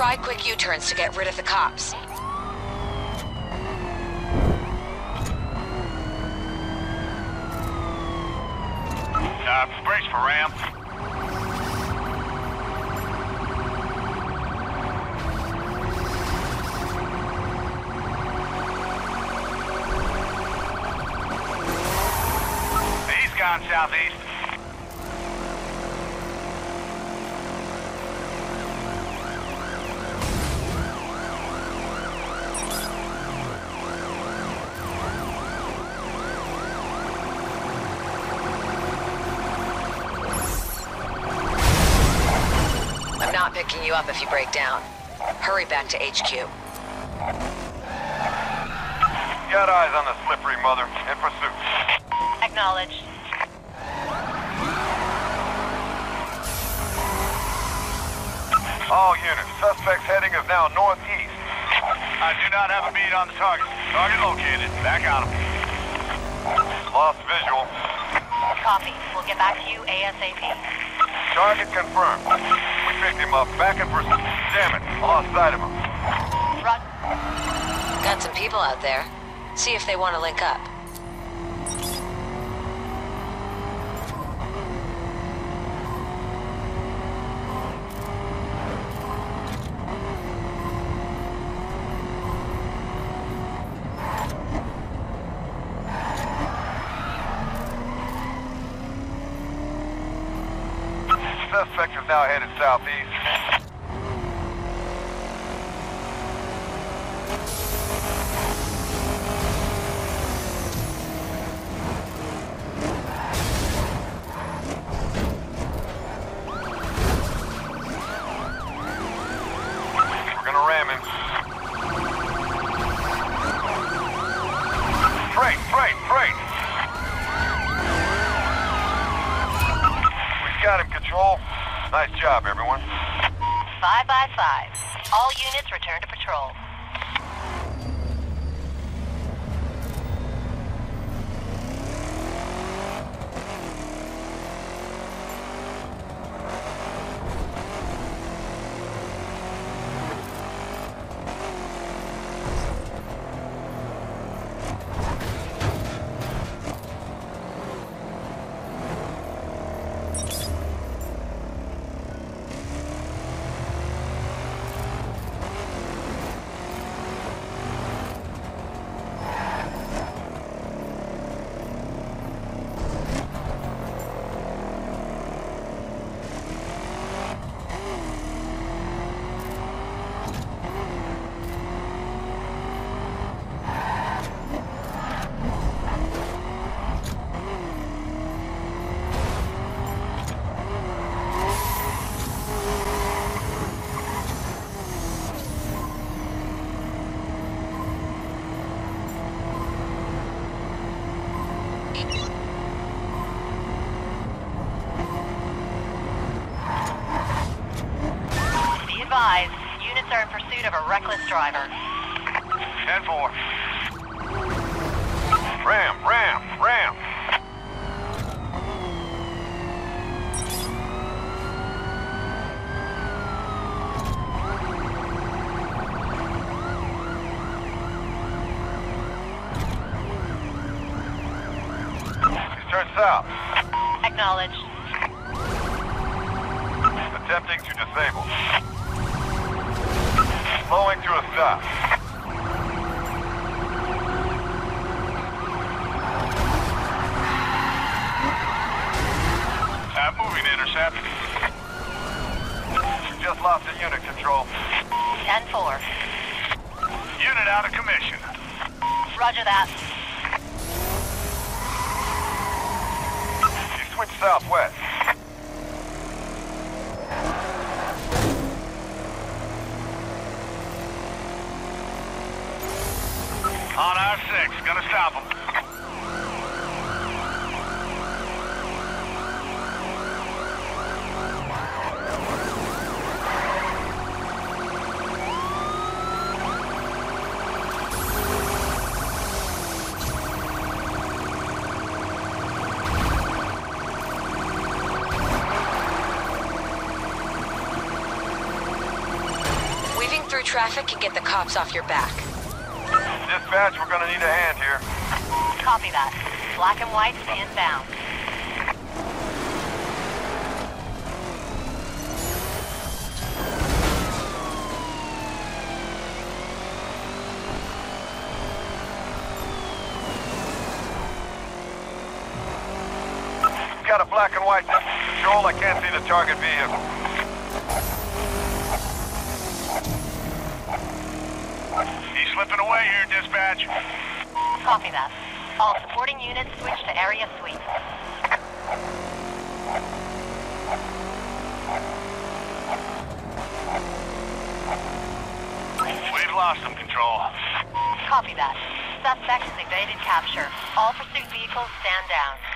Try quick U-turns to get rid of the cops. Brace for ramp. He's gone southeast. Picking you up if you break down. Hurry back to HQ. Got eyes on the slippery mother. In pursuit. Acknowledged. All units. Suspect's heading is now northeast. I do not have a bead on the target. Target located. Back on him. Lost visual. Copy. We'll get back to you ASAP. Target confirmed. Picked him up, back in pursuit. Damn it, I lost sight of him. Run. Got some people out there. See if they want to link up. Suspect is now headed southeast. We're gonna ram him. Freight! Got him, Control. Nice job, everyone. 5 by 5. All units return to patrol. Units are in pursuit of a reckless driver. 10-4. Ram! He's turned south. Acknowledged. Attempting to disable. Slowing to a stop. I'm moving to intercept. We just lost a unit, Control. 10-4. Unit out of commission. Roger that. You switch southwest. On our 6, gonna stop him. traffic and get the cops off your back. Dispatch, we're gonna need a hand here. Copy that. Black and white, stay inbound. Got a black and white control. I can't see the target vehicle. He's slipping away here, dispatch. Copy that. All supporting units switch to area sweep. We've lost some control. Copy that. Suspect has evaded capture. All pursuit vehicles stand down.